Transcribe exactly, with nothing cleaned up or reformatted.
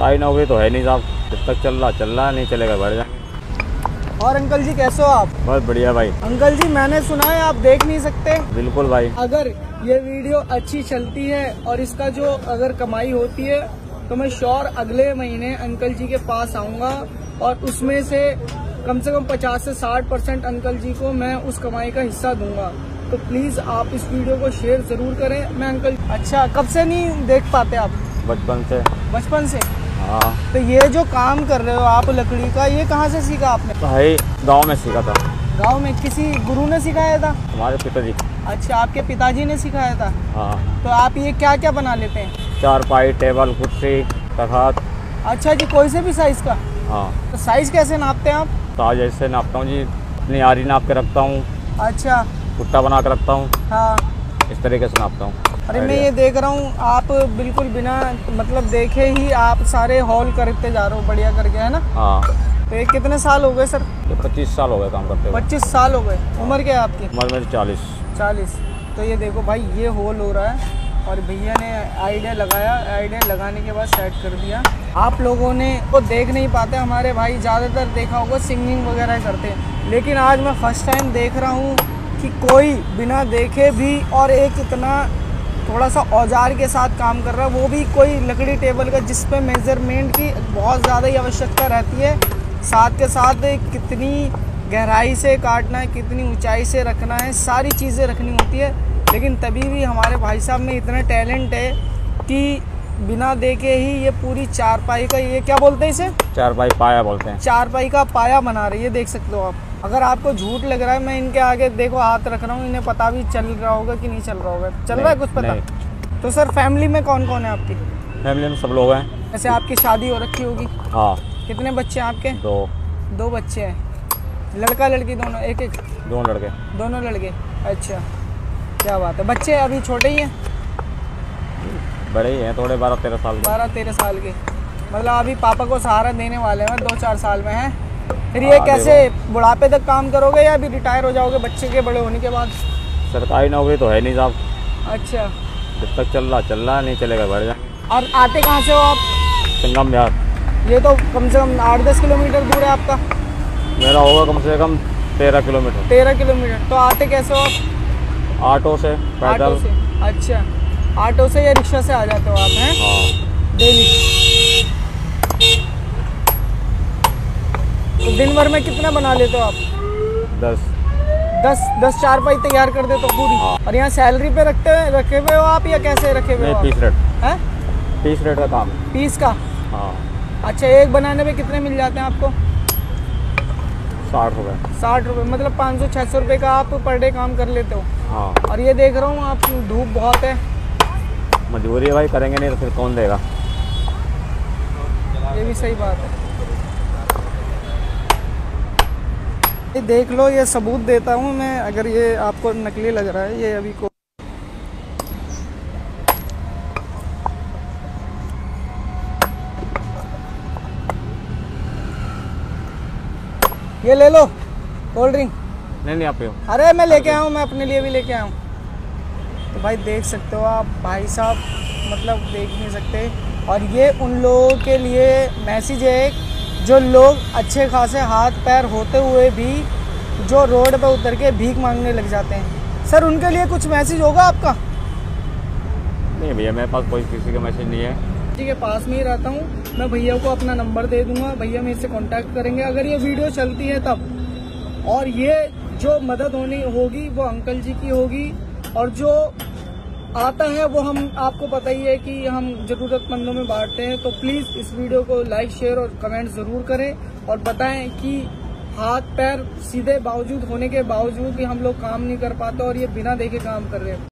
ताई नौकरी तो है नहीं साहब, जब तक चल रहा चल रहा, नहीं चलेगा बढ़ जाएंगे। और अंकल जी कैसे हो आप? बहुत बढ़िया भाई। अंकल जी मैंने सुना है आप देख नहीं सकते। बिल्कुल भाई, अगर ये वीडियो अच्छी चलती है और इसका जो अगर कमाई होती है तो मैं श्योर अगले महीने अंकल जी के पास आऊँगा और उसमें से कम से कम पचास से साठ परसेंट अंकल जी को मैं उस कमाई का हिस्सा दूंगा। तो प्लीज आप इस वीडियो को शेयर जरूर करें। मैं अंकल, अच्छा कब से नहीं देख पाते आप? बचपन से। बचपन से? हाँ। तो ये जो काम कर रहे हो आप लकड़ी का, ये कहाँ से सीखा आपने? भाई गांव में सीखा था। गांव में किसी गुरु ने सिखाया था? हमारे पिताजी। अच्छा, आपके पिताजी ने सिखाया था? हाँ। तो आप ये क्या क्या बना लेते हैं? चारपाई, टेबल, कुर्सी, तख्त। अच्छा जी, कोई से भी साइज का? हाँ। तो साइज कैसे नापते हैं आप? साइज ऐसे नापता हूँ जी, अपनी आरी नाप के रखता हूँ। अच्छा, कुत्ता बना कर रखता हूँ। हाँ, इस तरीके से नापता हूँ। अरे मैं ये देख रहा हूँ आप बिल्कुल बिना मतलब देखे ही आप सारे हॉल करते जा रहे हो, बढ़िया करके, है ना? हाँ। तो ये कितने साल हो गए सर? ये पच्चीस साल हो गए काम करते हुए। पच्चीस साल हो गए। उम्र क्या है आपकी? उम्र मेरी चालीस। चालीस। तो ये देखो भाई, ये हॉल हो रहा है और भैया ने आइडिया लगाया, आइडिया लगाने के बाद सेट कर दिया। आप लोगों ने वो देख नहीं पाते, हमारे भाई ज़्यादातर देखा होगा सिंगिंग वगैरह करते हैं, लेकिन आज मैं फर्स्ट टाइम देख रहा हूँ कि कोई बिना देखे भी और एक इतना थोड़ा सा औजार के साथ काम कर रहा है, वो भी कोई लकड़ी टेबल का, जिस पे मेजरमेंट की बहुत ज़्यादा ही आवश्यकता रहती है। साथ के साथ कितनी गहराई से काटना है, कितनी ऊंचाई से रखना है, सारी चीज़ें रखनी होती है। लेकिन तभी भी हमारे भाई साहब में इतना टैलेंट है कि बिना देखे ही ये पूरी चारपाई का, ये क्या बोलते हैं इसे? चारपाई पाया बोलते हैं। चारपाई का पाया बना रही है, देख सकते हो आप। अगर आपको झूठ लग रहा है, मैं इनके आगे देखो हाथ रख रहा हूँ, इन्हें पता भी चल रहा होगा कि नहीं चल रहा होगा। चल रहा है कुछ पता? तो सर फैमिली में कौन कौन है आपकी? फैमिली में सब लोग हैं। ऐसे आपकी शादी हो रखी होगी? हाँ। कितने बच्चे हैं आपके? दो। दो बच्चे हैं? लड़का लड़की दोनों? एक एक? दोनों लड़के। दोनों लड़के, अच्छा क्या बात है। बच्चे अभी छोटे ही हैं? बड़े ही हैं थोड़े, बारह तेरह साल। बारह तेरह साल के, मतलब अभी पापा को सहारा देने वाले हैं दो चार साल में, हैं? फिर ये कैसे बुढ़ापे तक काम करोगे या अभी रिटायर हो जाओगे बच्चे के बड़े होने के बाद? सरकारी नौकरी तो है नहीं साहब। अच्छा, जब तक चल रहा चल रहा, नहीं चलेगा बढ़ जाएंगे। और आते कहाँ से हो आप? संगम यार। ये तो कम से कम आठ दस किलोमीटर दूर है आपका? मेरा होगा कम से कम तेरह किलोमीटर। तेरह किलोमीटर। तो आते कैसे हो आप? ऑटो से, पैदल से। अच्छा, ऑटो से या रिक्शा से आ जाते हो आप, हैं? डेली तो दिन भर में कितना बना लेते हो आप? दस। दस दस चारपाई तैयार कर देते हो पूरी? हाँ। और यहाँ सैलरी पे रखते रखे हुए हो आप या कैसे रखे हुए हो? पीस रेट है, पीस रेट का काम। पीस का? हाँ। अच्छा, एक बनाने में कितने मिल जाते हैं आपको? साठ रुपये। साठ रुपये मतलब पाँच सौ छः सौ रुपये का आप पर डे काम कर लेते हो? हाँ। और ये देख रहा हूँ आप, धूप बहुत है। मजबूरी है भाई, करेंगे नहीं तो फिर कौन देगा। ये भी सही बात है। ये देख लो, ये सबूत देता हूँ मैं, अगर ये आपको नकली लग रहा है। ये अभी को ये ले लो कोल्ड ड्रिंक। नहीं नहीं आप पियो। अरे मैं लेके आया हूँ, मैं अपने लिए भी लेके आया हूँ। तो भाई देख सकते हो आप, भाई साहब मतलब देख नहीं सकते। और ये उन लोगों के लिए मैसेज है जो लोग अच्छे खासे हाथ पैर होते हुए भी जो रोड पर उतर के भीख मांगने लग जाते हैं। सर उनके लिए कुछ मैसेज होगा आपका? नहीं भैया, मेरे पास कोई किसी का मैसेज नहीं है। जी के पास में ही रहता हूँ मैं, भैया को अपना नंबर दे दूंगा, भैया मेरे से कांटेक्ट करेंगे अगर ये वीडियो चलती है तब। और ये जो मदद होनी होगी वो अंकल जी की होगी, और जो आता है वो हम आपको पता ही है कि हम ज़रूरतमंदों में बांटते हैं। तो प्लीज़ इस वीडियो को लाइक शेयर और कमेंट ज़रूर करें और बताएं कि हाथ पैर सीधे बावजूद होने के बावजूद भी हम लोग काम नहीं कर पाते और ये बिना देखे काम कर रहे हैं।